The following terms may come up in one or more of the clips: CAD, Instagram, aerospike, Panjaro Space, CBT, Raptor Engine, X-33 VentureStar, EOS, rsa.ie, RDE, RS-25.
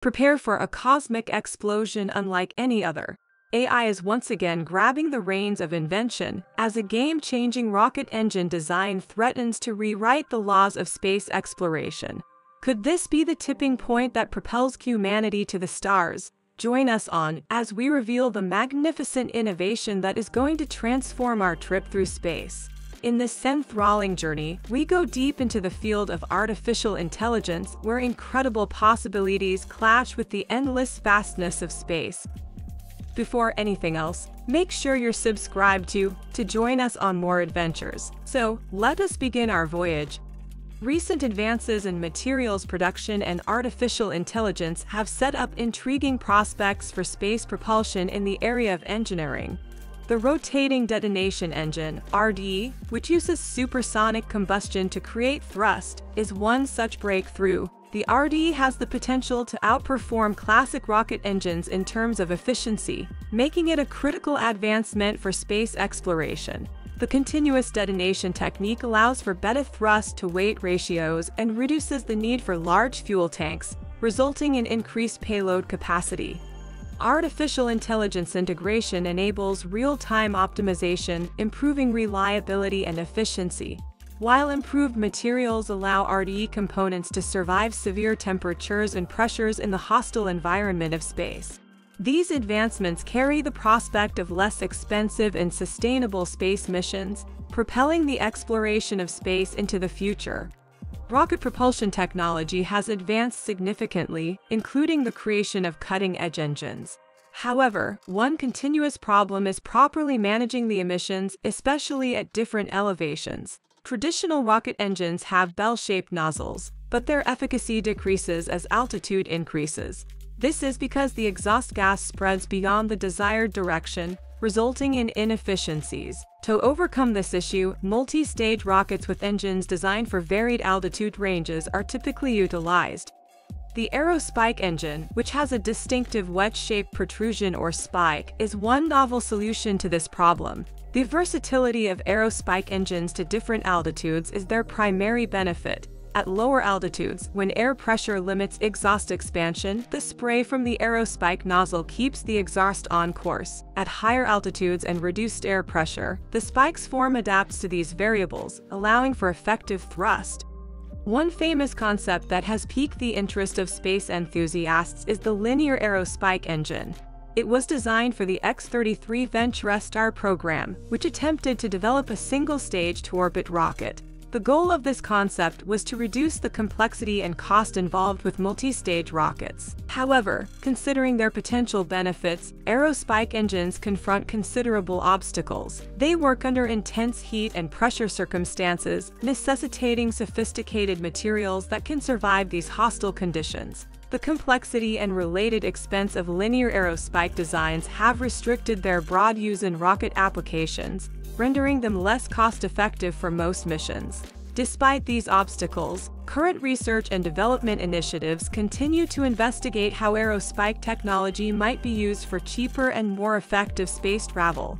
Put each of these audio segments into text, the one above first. Prepare for a cosmic explosion unlike any other. AI is once again grabbing the reins of invention as a game-changing rocket engine design threatens to rewrite the laws of space exploration. Could this be the tipping point that propels humanity to the stars? Join us on as we reveal the magnificent innovation that is going to transform our trip through space. In this enthralling journey, we go deep into the field of artificial intelligence where incredible possibilities clash with the endless vastness of space. Before anything else, make sure you're subscribed to join us on more adventures. So, let us begin our voyage. Recent advances in materials production and artificial intelligence have set up intriguing prospects for space propulsion in the area of engineering. The rotating detonation engine, RDE, which uses supersonic combustion to create thrust, is one such breakthrough. The RDE has the potential to outperform classic rocket engines in terms of efficiency, making it a critical advancement for space exploration. The continuous detonation technique allows for better thrust-to-weight ratios and reduces the need for large fuel tanks, resulting in increased payload capacity. Artificial intelligence integration enables real-time optimization, improving reliability and efficiency. While improved materials allow RDE components to survive severe temperatures and pressures in the hostile environment of space, these advancements carry the prospect of less expensive and sustainable space missions, propelling the exploration of space into the future. Rocket propulsion technology has advanced significantly, including the creation of cutting-edge engines. However, one continuous problem is properly managing the emissions, especially at different elevations. Traditional rocket engines have bell-shaped nozzles, but their efficacy decreases as altitude increases. This is because the exhaust gas spreads beyond the desired direction, resulting in inefficiencies. To overcome this issue, multi-stage rockets with engines designed for varied altitude ranges are typically utilized. The aerospike engine, which has a distinctive wedge-shaped protrusion or spike, is one novel solution to this problem. The versatility of aerospike engines to different altitudes is their primary benefit. At lower altitudes, when air pressure limits exhaust expansion, the spray from the aerospike nozzle keeps the exhaust on course. At higher altitudes and reduced air pressure, the spike's form adapts to these variables, allowing for effective thrust. One famous concept that has piqued the interest of space enthusiasts is the linear aerospike engine. It was designed for the X-33 VentureStar program, which attempted to develop a single-stage to-orbit rocket. The goal of this concept was to reduce the complexity and cost involved with multi-stage rockets. However, considering their potential benefits, aerospike engines confront considerable obstacles. They work under intense heat and pressure circumstances, necessitating sophisticated materials that can survive these hostile conditions. The complexity and related expense of linear aerospike designs have restricted their broad use in rocket applications, rendering them less cost-effective for most missions. Despite these obstacles, current research and development initiatives continue to investigate how aerospike technology might be used for cheaper and more effective space travel.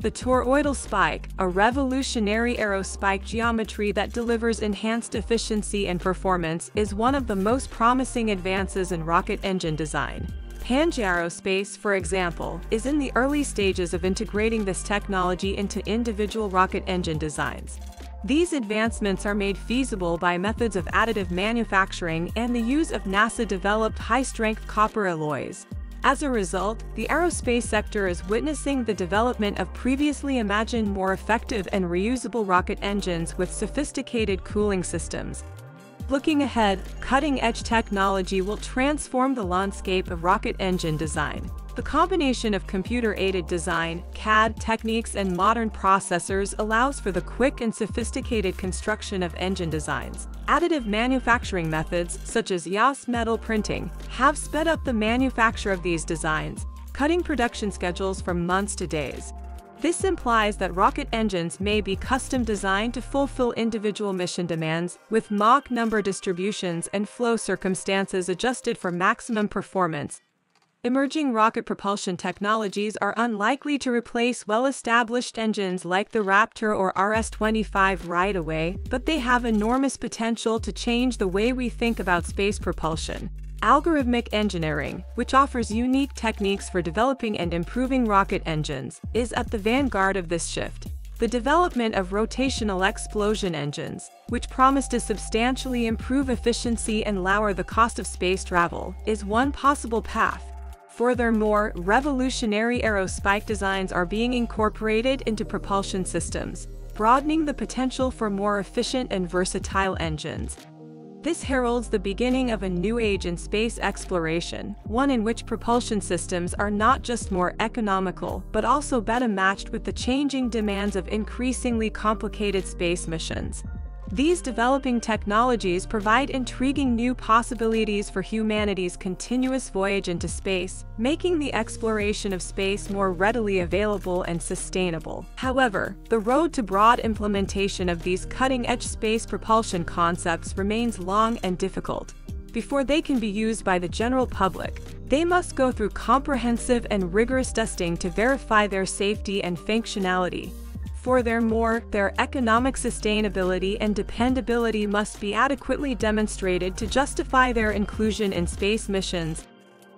The toroidal spike, a revolutionary aerospike geometry that delivers enhanced efficiency and performance, is one of the most promising advances in rocket engine design. Panjaro Space, for example, is in the early stages of integrating this technology into individual rocket engine designs. These advancements are made feasible by methods of additive manufacturing and the use of NASA-developed high-strength copper alloys. As a result, the aerospace sector is witnessing the development of previously imagined more effective and reusable rocket engines with sophisticated cooling systems. Looking ahead, cutting-edge technology will transform the landscape of rocket engine design. The combination of computer-aided design, CAD techniques and modern processors allows for the quick and sophisticated construction of engine designs. Additive manufacturing methods, such as EOS metal printing, have sped up the manufacture of these designs, cutting production schedules from months to days. This implies that rocket engines may be custom designed to fulfill individual mission demands, with Mach number distributions and flow circumstances adjusted for maximum performance. Emerging rocket propulsion technologies are unlikely to replace well-established engines like the Raptor or RS-25 right away, but they have enormous potential to change the way we think about space propulsion. Algorithmic engineering, which offers unique techniques for developing and improving rocket engines, is at the vanguard of this shift. The development of rotational explosion engines, which promise to substantially improve efficiency and lower the cost of space travel, is one possible path. Furthermore, revolutionary aerospike designs are being incorporated into propulsion systems, broadening the potential for more efficient and versatile engines. This heralds the beginning of a new age in space exploration, one in which propulsion systems are not just more economical but also better matched with the changing demands of increasingly complicated space missions. These developing technologies provide intriguing new possibilities for humanity's continuous voyage into space, making the exploration of space more readily available and sustainable. However, the road to broad implementation of these cutting-edge space propulsion concepts remains long and difficult. Before they can be used by the general public, they must go through comprehensive and rigorous testing to verify their safety and functionality. Furthermore, their economic sustainability and dependability must be adequately demonstrated to justify their inclusion in space missions.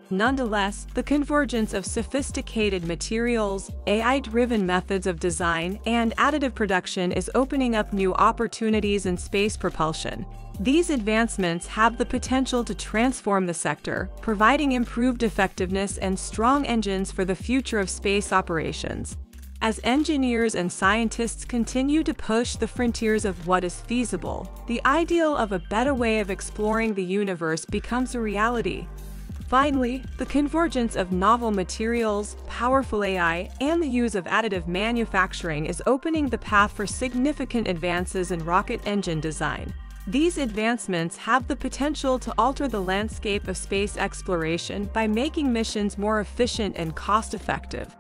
Nonetheless, the convergence of sophisticated materials, AI-driven methods of design, and additive production is opening up new opportunities in space propulsion. These advancements have the potential to transform the sector, providing improved effectiveness and strong engines for the future of space operations. As engineers and scientists continue to push the frontiers of what is feasible, the ideal of a better way of exploring the universe becomes a reality. Finally, the convergence of novel materials, powerful AI, and the use of additive manufacturing is opening the path for significant advances in rocket engine design. These advancements have the potential to alter the landscape of space exploration by making missions more efficient and cost-effective.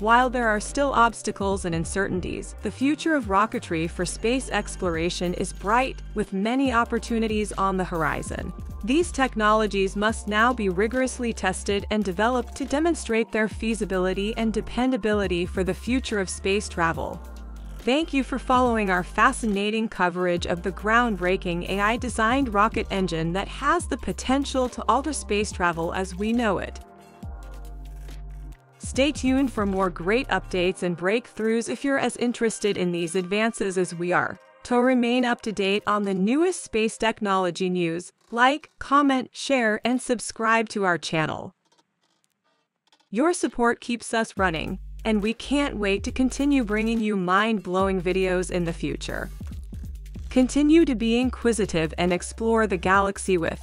While there are still obstacles and uncertainties, the future of rocketry for space exploration is bright, with many opportunities on the horizon. These technologies must now be rigorously tested and developed to demonstrate their feasibility and dependability for the future of space travel. Thank you for following our fascinating coverage of the groundbreaking AI-designed rocket engine that has the potential to alter space travel as we know it. Stay tuned for more great updates and breakthroughs if you're as interested in these advances as we are. To remain up to date on the newest space technology news, like, comment, share, and subscribe to our channel. Your support keeps us running, and we can't wait to continue bringing you mind-blowing videos in the future. Continue to be inquisitive and explore the galaxy with